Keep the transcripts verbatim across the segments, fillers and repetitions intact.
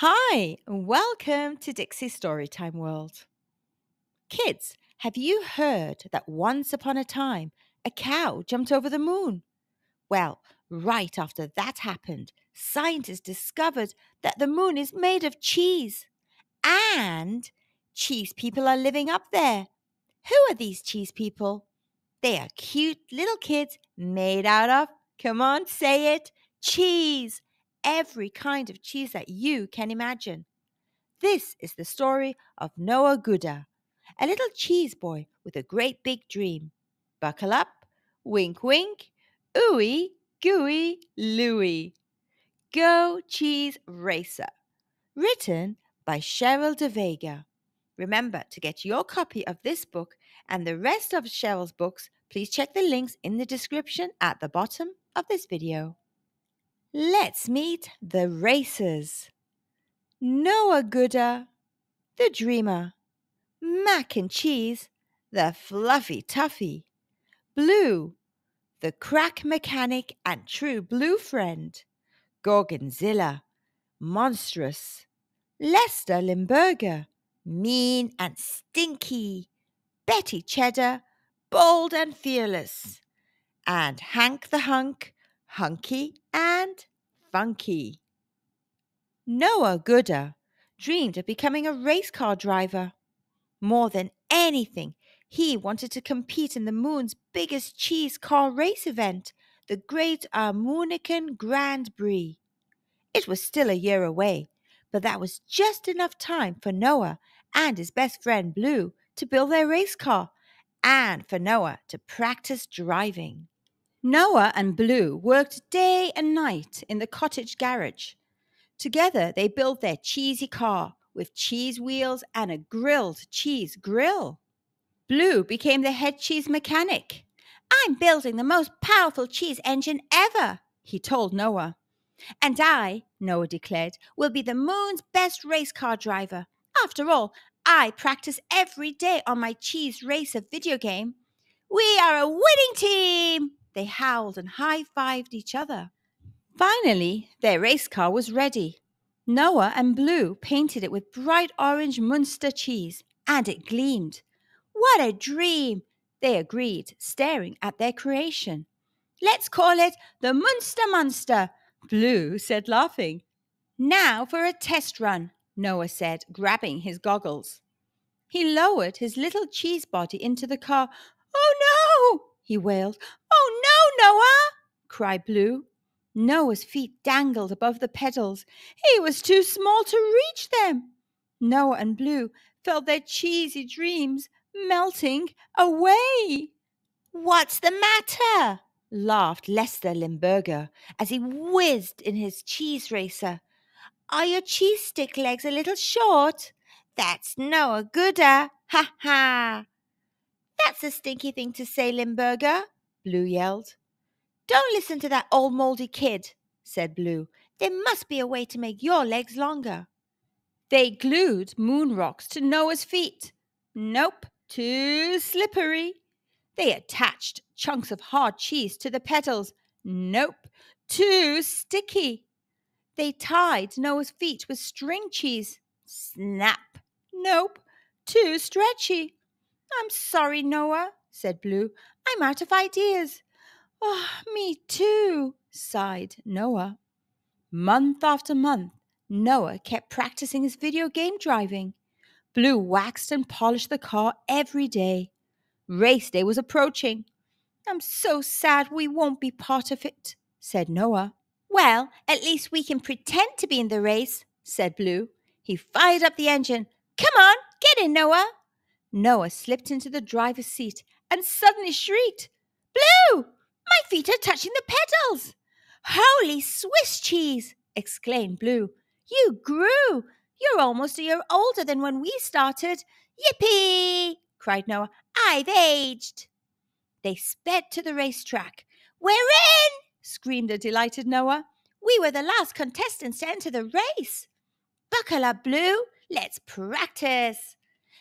Hi, and welcome to Dixie's Storytime World. Kids, have you heard that once upon a time, a cow jumped over the moon? Well, right after that happened, scientists discovered that the moon is made of cheese. And cheese people are living up there. Who are these cheese people? They are cute little kids made out of, come on, say it, cheese. Every kind of cheese that you can imagine. This is the story of Noah Gouda, a little cheese boy with a great big dream. Buckle up, wink wink, Ooey Gooey Louie. Go Cheese Racer. Written by Cheryl DeVega. Remember to get your copy of this book and the rest of Cheryl's books. Please check the links in the description at the bottom of this video. Let's meet the racers. Noah Gouda, the dreamer. Mac and Cheese, the fluffy tuffy. Blue, the crack mechanic and true blue friend. Gorgonzilla, monstrous. Lester Limburger, mean and stinky. Betty Cheddar, bold and fearless. And Hank the Hunk, hunky and funky. Noah Gouda dreamed of becoming a race car driver. More than anything, he wanted to compete in the moon's biggest cheese car race event, the Great Armoonican Grand Prix. It was still a year away, but that was just enough time for Noah and his best friend Blue to build their race car and for Noah to practice driving. Noah and Blue worked day and night in the cottage garage. Together they built their cheesy car with cheese wheels and a grilled cheese grill. Blue became the head cheese mechanic. "I'm building the most powerful cheese engine ever," he told Noah. "And I," Noah declared, "will be the moon's best race car driver. After all, I practice every day on my Cheese Racer video game. We are a winning team!" They howled and high-fived each other. Finally, their race car was ready. Noah and Blue painted it with bright orange Munster cheese, and it gleamed. "What a dream!" they agreed, staring at their creation. "Let's call it the Munster Monster," Blue said, laughing. "Now for a test run," Noah said, grabbing his goggles. He lowered his little cheese body into the car. "Oh no!" he wailed. "Oh no, Noah!" cried Blue. Noah's feet dangled above the pedals. He was too small to reach them. Noah and Blue felt their cheesy dreams melting away. "What's the matter?" laughed Lester Limburger as he whizzed in his cheese racer. "Are your cheese stick legs a little short? That's Noah Gouda. Ha ha!" "That's a stinky thing to say, Limburger," Blue yelled. "Don't listen to that old mouldy kid," said Blue. "There must be a way to make your legs longer." They glued moon rocks to Noah's feet. Nope, too slippery. They attached chunks of hard cheese to the pedals. Nope, too sticky. They tied Noah's feet with string cheese. Snap. Nope, too stretchy. "I'm sorry, Noah," said Blue. "I'm out of ideas." "Oh, me too," sighed Noah. Month after month, Noah kept practicing his video game driving. Blue waxed and polished the car every day. Race day was approaching. "I'm so sad we won't be part of it," said Noah. "Well, at least we can pretend to be in the race," said Blue. He fired up the engine. "Come on, get in, Noah." Noah slipped into the driver's seat and suddenly shrieked, "Blue! My feet are touching the pedals!" "Holy Swiss cheese!" exclaimed Blue. "You grew! You're almost a year older than when we started!" "Yippee!" cried Noah. "I've aged!" They sped to the racetrack. "We're in!" screamed the delighted Noah. "We were the last contestants to enter the race!" "Buckle up, Blue! Let's practice!"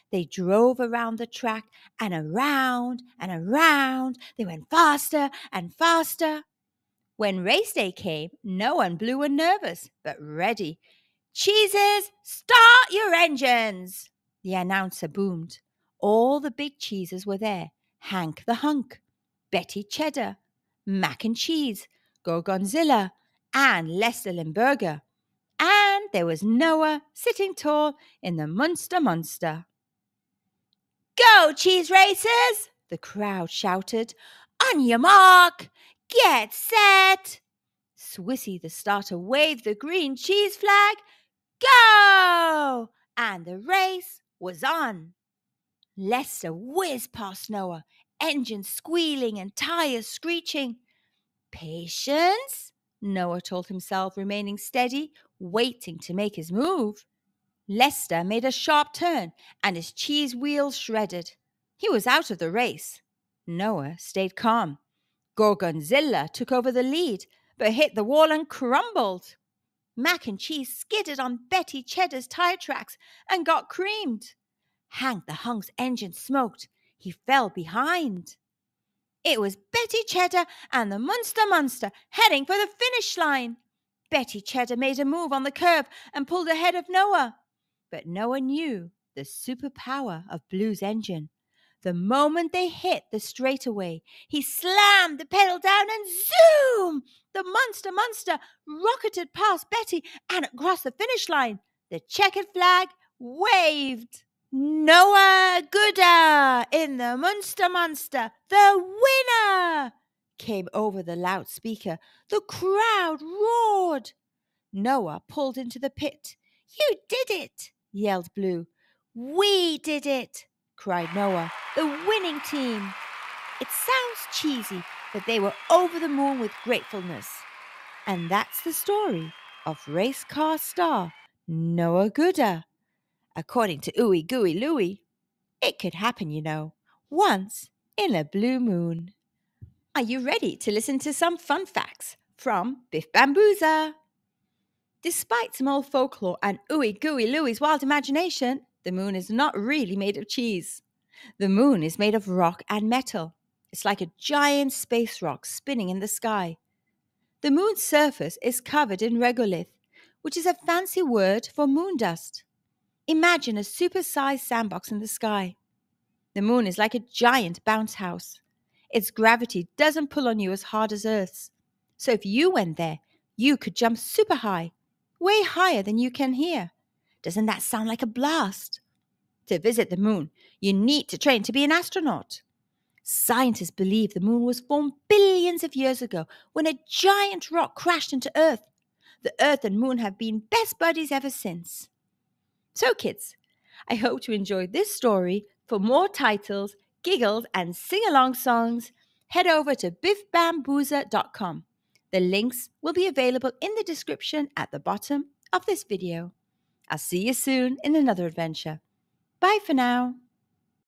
They drove around the track and around and around. They went faster and faster. When race day came, Noah and Blue were nervous but ready. "Cheeses, start your engines!" the announcer boomed. All the big cheeses were there. Hank the Hunk, Betty Cheddar, Mac and Cheese, Gorgonzilla, and Lester Limburger. And there was Noah sitting tall in the Munster Monster. "Go, cheese racers!" the crowd shouted. "On your mark, get set!" Swissy the starter waved the green cheese flag. "Go!" And the race was on. Lester whizzed past Noah, engines squealing and tires screeching. "Patience," Noah told himself, remaining steady, waiting to make his move. Lester made a sharp turn and his cheese wheels shredded. He was out of the race. Noah stayed calm. Gorgonzilla took over the lead, but hit the wall and crumbled. Mac and Cheese skidded on Betty Cheddar's tire tracks and got creamed. Hank the Hunk's engine smoked. He fell behind. It was Betty Cheddar and the Munster Monster heading for the finish line. Betty Cheddar made a move on the curb and pulled ahead of Noah. But Noah knew the superpower of Blue's engine. The moment they hit the straightaway, he slammed the pedal down and zoom! The Munster Monster rocketed past Betty and across the finish line. The checkered flag waved. Noah Gouda in the Munster Monster, the winner, came over the loudspeaker. The crowd roared. Noah pulled into the pit. "You did it," yelled Blue. "We did it," cried Noah, the winning team. It sounds cheesy, but they were over the moon with gratefulness. And that's the story of race car star Noah Gouda. According to Ooey Gooey Louie, it could happen, you know, once in a blue moon. Are you ready to listen to some fun facts from Biff Bambooza? Despite some old folklore and Ooey Gooey Louie's wild imagination, the moon is not really made of cheese. The moon is made of rock and metal. It's like a giant space rock spinning in the sky. The moon's surface is covered in regolith, which is a fancy word for moon dust. Imagine a super-sized sandbox in the sky. The moon is like a giant bounce house. Its gravity doesn't pull on you as hard as Earth's. So if you went there, you could jump super high, way higher than you can here. Doesn't that sound like a blast? To visit the moon, you need to train to be an astronaut. Scientists believe the moon was formed billions of years ago when a giant rock crashed into Earth. The Earth and moon have been best buddies ever since. So kids, I hope you enjoyed this story. For more titles, giggles and sing-along songs, head over to Biff Bambooza dot com. The links will be available in the description at the bottom of this video. I'll see you soon in another adventure. Bye for now.